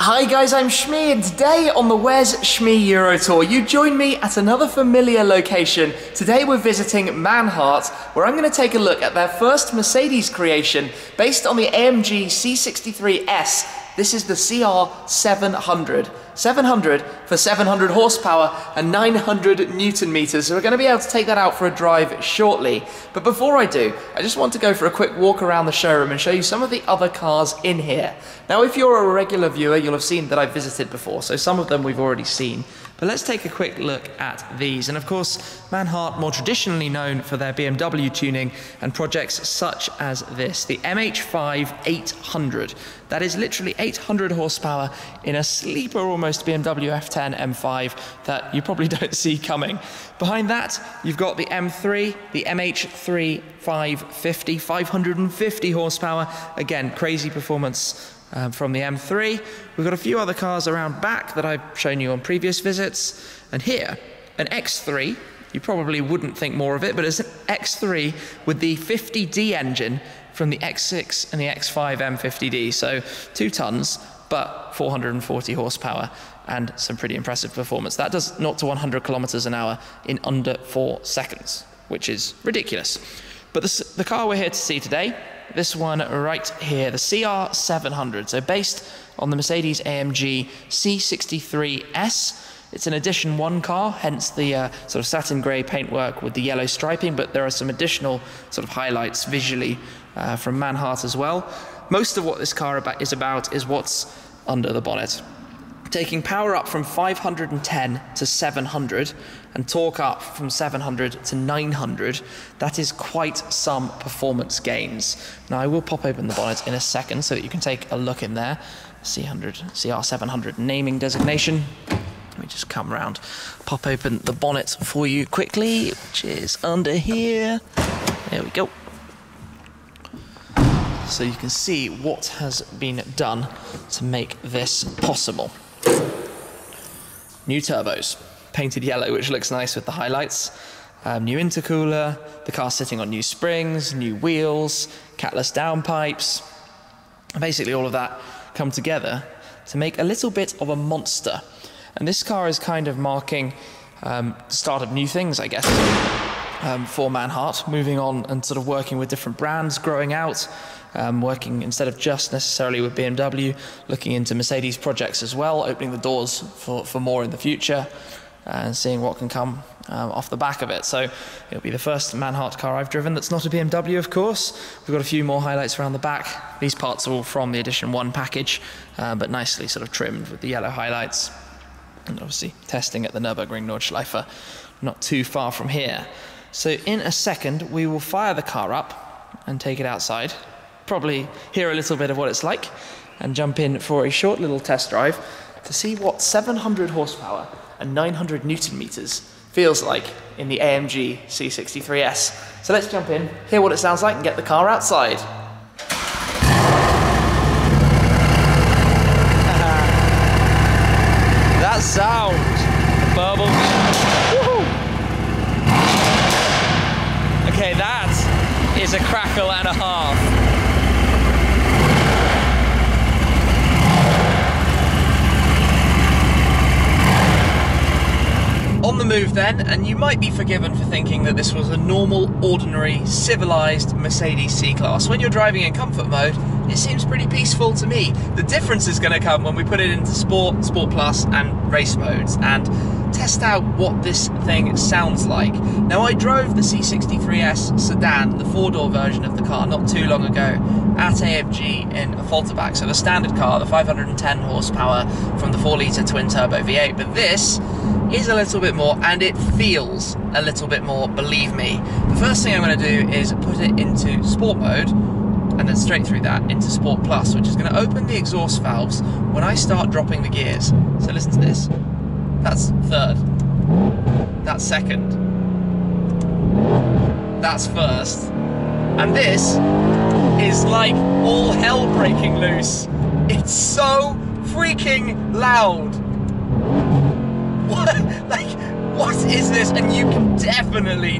Hi guys, I'm Shmee, and today on the Where's Shmee Euro Tour, you join me at another familiar location. Today we're visiting Manhart, where I'm going to take a look at their first Mercedes creation based on the AMG C63 S. This is the CR 700. 700 for 700 horsepower and 900 Newton meters. So we're going to be able to take that out for a drive shortly. But before I do, I just want to go for a quick walk around the showroom and show you some of the other cars in here. Now, if you're a regular viewer, you'll have seen that I've visited before, so some of them we've already seen. But let's take a quick look at these. And of course, Manhart, more traditionally known for their BMW tuning and projects such as this, the MH5 800. That is literally 800 horsepower in a sleeper almost BMW F10 M5 that you probably don't see coming. Behind that, you've got the M3, the MH3 550, 550 horsepower. Again, crazy performance from the M3. We've got a few other cars around back that I've shown you on previous visits. And here, an X3. You probably wouldn't think more of it, but it's an X3 with the 50D engine from the X6 and the X5 M50D. So 2 tons, but 440 horsepower and some pretty impressive performance. That does 0 to 100 kilometers an hour in under 4 seconds, which is ridiculous. But the car we're here to see today, this one right here, the CR 700. So based on the Mercedes-AMG C63 S. It's an Edition 1 car, hence the sort of satin grey paintwork with the yellow striping, but there are some additional sort of highlights visually from Manhart as well. Most of what this car is about is what's under the bonnet. Taking power up from 510 to 700 and torque up from 700 to 900, that is quite some performance gains. Now I will pop open the bonnet in a second so that you can take a look in there. CR700 naming designation. Let me just come round, pop open the bonnet for you quickly, which is under here. There we go. So you can see what has been done to make this possible. New turbos, painted yellow, which looks nice with the highlights. New intercooler, the car sitting on new springs, new wheels, catless downpipes. Basically all of that come together to make a little bit of a monster. And this car is kind of marking the start of new things, I guess, for Manhart, moving on and sort of working with different brands, growing out, working instead of just necessarily with BMW, looking into Mercedes projects as well, opening the doors for more in the future and seeing what can come off the back of it. So it'll be the first Manhart car I've driven that's not a BMW, of course. We've got a few more highlights around the back. These parts are all from the Edition 1 package, but nicely sort of trimmed with the yellow highlights. And obviously testing at the Nürburgring Nordschleife, not too far from here. So in a second, we will fire the car up and take it outside, probably hear a little bit of what it's like, and jump in for a short little test drive to see what 700 horsepower and 900 Newton meters feels like in the AMG C63 S. So let's jump in, hear what it sounds like, and get the car outside. Sound, the bubble. Woohoo! Okay, that is a crackle and a half. On the move then, and you might be forgiven for thinking that this was a normal, ordinary, civilized Mercedes C-Class. When you're driving in comfort mode, it seems pretty peaceful to me. The difference is going to come when we put it into Sport, Sport Plus and race modes and test out what this thing sounds like. Now I drove the C63S sedan, the 4-door version of the car, not too long ago at AMG in a Falterback, so the standard car, the 510 horsepower from the 4-litre twin turbo V8, but this is a little bit more and it feels a little bit more, believe me. The first thing I'm going to do is put it into Sport mode, and then straight through that into Sport Plus, which is going to open the exhaust valves when I start dropping the gears. So listen to this. That's third. That's second. That's first. And this is like all hell breaking loose. It's so freaking loud. What? Like, what is this? And you can definitely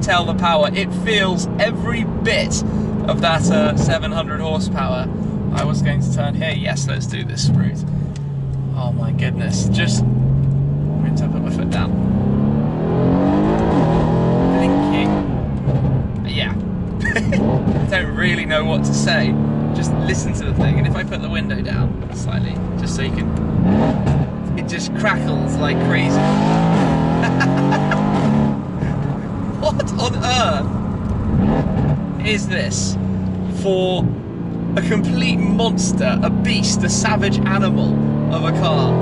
tell the power. It feels every bit of that 700 horsepower. I was going to turn here. Yes, let's do this route. Oh my goodness, just... I'm going to put my foot down. Blinking. Yeah. I don't really know what to say. Just listen to the thing, and if I put the window down slightly, just so you can... It just crackles like crazy. What on earth is this for a complete monster, a beast, a savage animal of a car?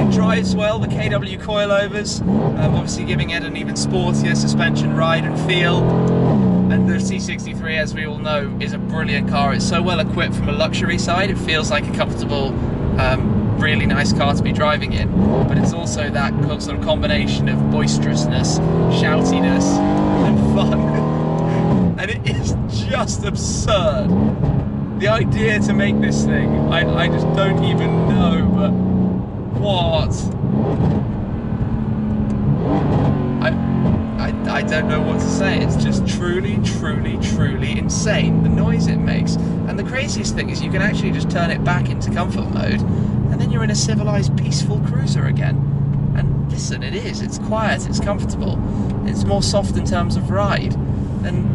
It drives well, the KW coilovers, obviously giving it an even sportier suspension ride and feel. And the C63, as we all know, is a brilliant car. It's so well equipped from a luxury side, it feels like a comfortable, really nice car to be driving in. But it's also that sort of combination of boisterousness, shoutiness, and fun. And it is just absurd. The idea to make this thing, I just don't even know, but what? I don't know what to say. It's just truly, truly, truly insane, the noise it makes. And the craziest thing is you can actually just turn it back into comfort mode, and then you're in a civilized, peaceful cruiser again. And listen, it is. It's quiet, it's comfortable, it's more soft in terms of ride. And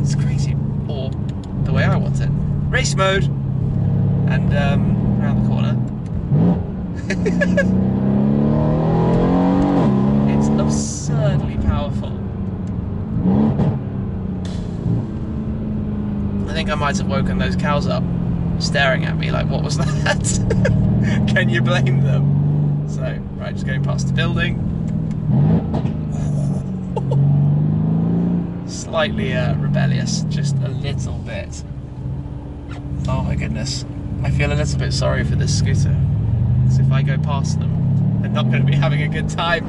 it's crazy. Or... the way I want it. Race mode, and around the corner. It's absurdly powerful. I think I might have woken those cows up, staring at me like, what was that? Can you blame them? So, right, just going past the building. Slightly rebellious, just a little bit. Oh my goodness, I feel a little bit sorry for this scooter, because if I go past them, they're not going to be having a good time.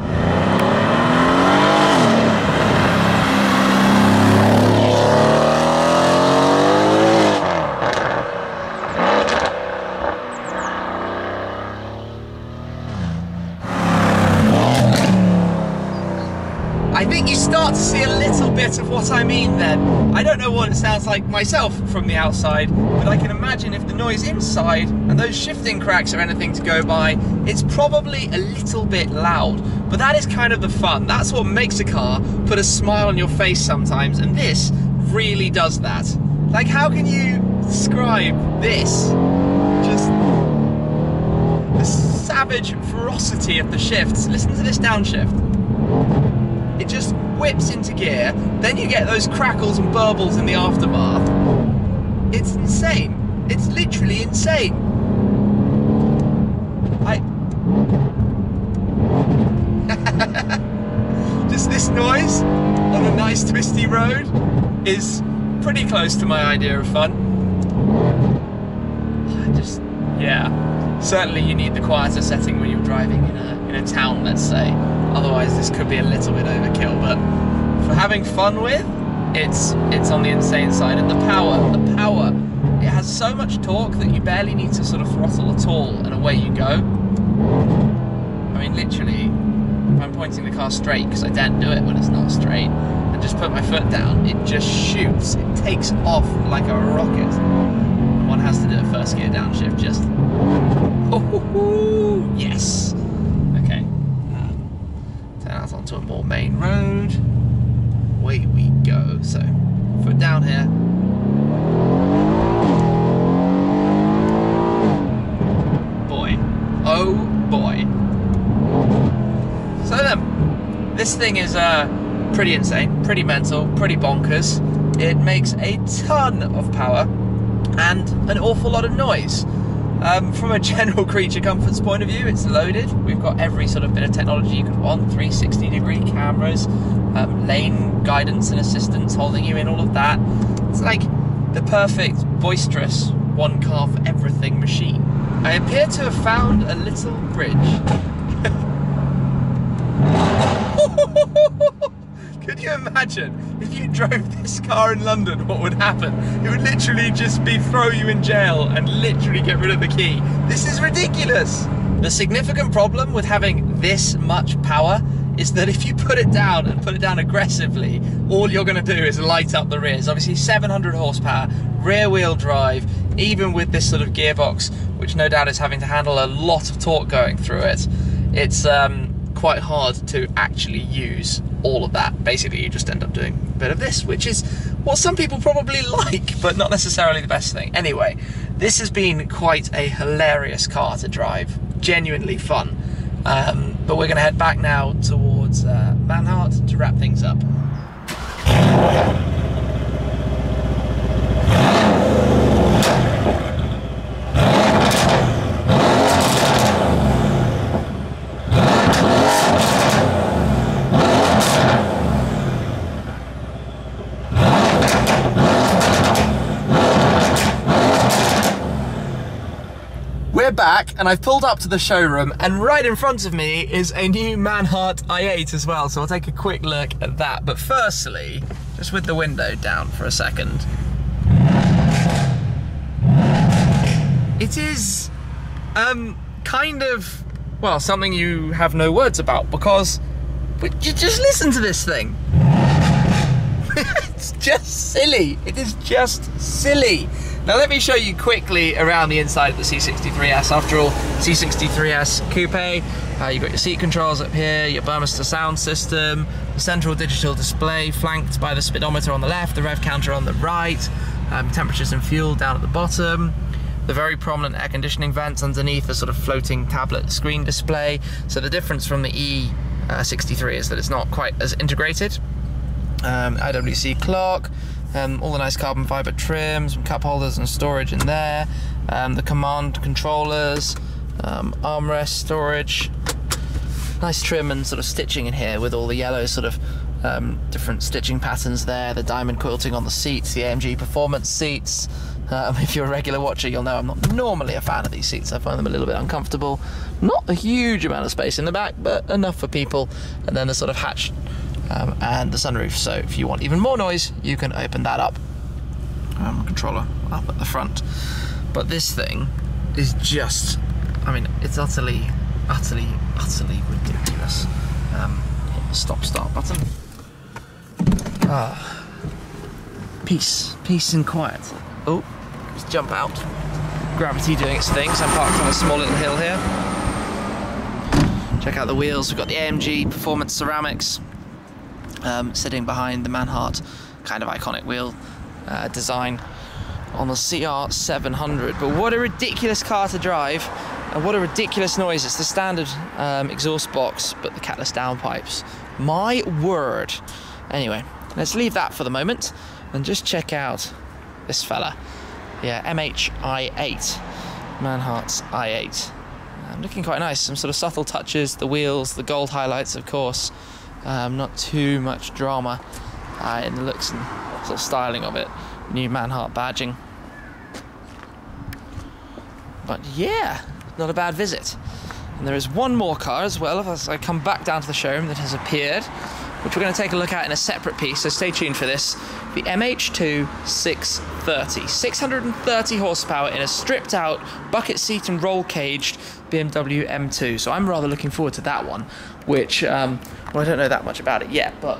I think you start to see a little bit of what I mean then. I don't know what it sounds like myself from the outside, but I can imagine if the noise inside and those shifting cracks are anything to go by, it's probably a little bit loud. But that is kind of the fun. That's what makes a car put a smile on your face sometimes, and this really does that. Like, how can you describe this? Just the savage ferocity of the shifts. Listen to this downshift. It just whips into gear, then you get those crackles and burbles in the aftermath. It's insane. It's literally insane. Just this noise on a nice twisty road is pretty close to my idea of fun. Just, yeah. Certainly you need the quieter setting when you're driving in a town, let's say. Otherwise, this could be a little bit overkill, but for having fun with, it's on the insane side. And the power, it has so much torque that you barely need to sort of throttle at all, and away you go. I mean, literally, if I'm pointing the car straight, because I don't do it when it's not straight, and just put my foot down, it just shoots. It takes off like a rocket. And one has to do a first gear downshift, just... Oh, yes! Onto a more main road. Away we go. So, foot down here. Boy. Oh boy. So then, this thing is pretty insane, pretty mental, pretty bonkers. It makes a ton of power and an awful lot of noise. From a general creature comforts point of view, it's loaded. We've got every sort of bit of technology you could want, 360-degree cameras, lane guidance and assistance holding you in, all of that. It's like the perfect, boisterous, one-car-for-everything machine. I appear to have found a little bridge. Could you imagine if you drove this car in London, what would happen? It would literally just be throw you in jail and literally get rid of the key. This is ridiculous. The significant problem with having this much power is that if you put it down and put it down aggressively, all you're going to do is light up the rears. Obviously 700 horsepower, rear wheel drive, even with this sort of gearbox, which no doubt is having to handle a lot of torque going through it, it's quite hard to actually use all of that. Basically, you just end up doing a bit of this, which is what some people probably like, but not necessarily the best thing. Anyway, this has been quite a hilarious car to drive, genuinely fun. But we're going to head back now towards Manhart to wrap things up. We're back, and I've pulled up to the showroom, and right in front of me is a new Manhart i8 as well, so I'll take a quick look at that. But firstly, just with the window down for a second, it is kind of, well, something you have no words about, because you just listen to this thing. It's just silly. It is just silly. Now let me show you quickly around the inside of the C63 S. After all, C63 S Coupe, you've got your seat controls up here, your Burmester sound system, the central digital display flanked by the speedometer on the left, the rev counter on the right, temperatures and fuel down at the bottom, the very prominent air conditioning vents underneath a sort of floating tablet screen display. So the difference from the E63 is that it's not quite as integrated. IWC clock, all the nice carbon fiber trim, some cup holders and storage in there, the command controllers, armrest storage, nice trim and sort of stitching in here with all the yellow sort of different stitching patterns there, the diamond quilting on the seats, the AMG Performance seats. If you're a regular watcher, you'll know I'm not normally a fan of these seats. I find them a little bit uncomfortable. Not a huge amount of space in the back, but enough for people. And then the sort of hatch and the sunroof, so if you want even more noise, you can open that up. Controller up at the front. But this thing is just, I mean, it's utterly, utterly, utterly ridiculous. Hit the stop-start button. Peace, peace and quiet. Oh, let's jump out. Gravity doing its thing, so I'm parked on a small little hill here. Check out the wheels, we've got the AMG Performance Ceramics. Sitting behind the Manhart kind of iconic wheel design on the CR 700. But what a ridiculous car to drive, and what a ridiculous noise. It's the standard exhaust box, but the catless downpipes. My word. Anyway, let's leave that for the moment and just check out this fella. Yeah, MHI8, Manhart's i8. Looking quite nice, some sort of subtle touches, the wheels, the gold highlights, of course. Not too much drama in the looks and sort of styling of it. New Manhart badging. But yeah, not a bad visit. And there is one more car as well, as I come back down to the showroom, that has appeared, which we're going to take a look at in a separate piece, so stay tuned for this. The MH2 630. 630 horsepower in a stripped out, bucket seat and roll caged BMW M2. So I'm rather looking forward to that one, which, well, I don't know that much about it yet, but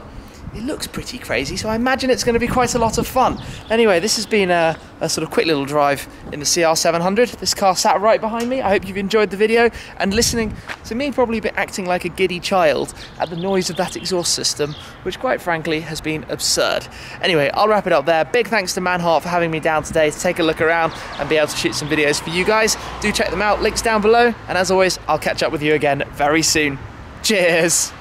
it looks pretty crazy, so I imagine it's going to be quite a lot of fun. Anyway, this has been a sort of quick little drive in the CR 700. This car sat right behind me. I hope you've enjoyed the video, and listening to me probably acting like a giddy child at the noise of that exhaust system, which quite frankly has been absurd. Anyway, I'll wrap it up there. Big thanks to Manhart for having me down today to take a look around and be able to shoot some videos for you guys. Do check them out, links down below, and as always, I'll catch up with you again very soon. Cheers!